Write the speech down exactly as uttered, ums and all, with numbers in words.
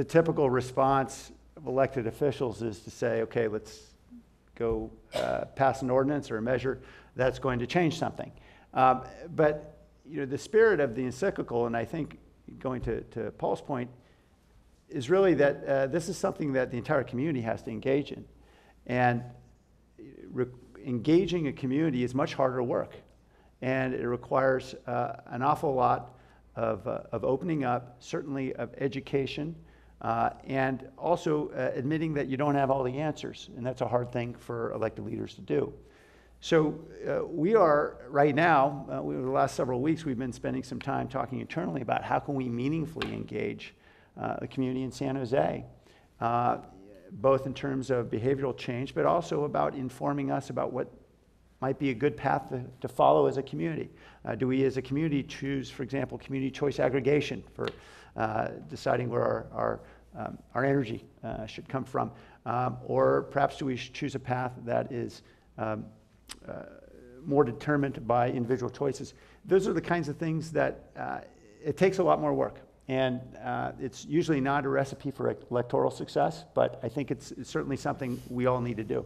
the typical response of elected officials is to say, okay, let's go uh, pass an ordinance or a measure that's going to change something. Um, but you know, the spirit of the encyclical, and I think going to, to Paul's point, is really that uh, this is something that the entire community has to engage in. And re engaging a community is much harder work. And it requires uh, an awful lot of, uh, of opening up, certainly of education, uh, and also uh, admitting that you don't have all the answers. And that's a hard thing for elected leaders to do. So uh, we are right now, uh, we, over the last several weeks, we've been spending some time talking internally about how can we meaningfully engage uh, the community in San Jose, uh, both in terms of behavioral change, but also about informing us about what might be a good path to, to follow as a community. Uh, do we as a community choose, for example, community choice aggregation for uh, deciding where our, our Um, our energy uh, should come from, um, or perhaps do we choose a path that is um, uh, more determined by individual choices? Those are the kinds of things that uh, it takes a lot more work, and uh, it's usually not a recipe for electoral success, but I think it's, it's certainly something we all need to do.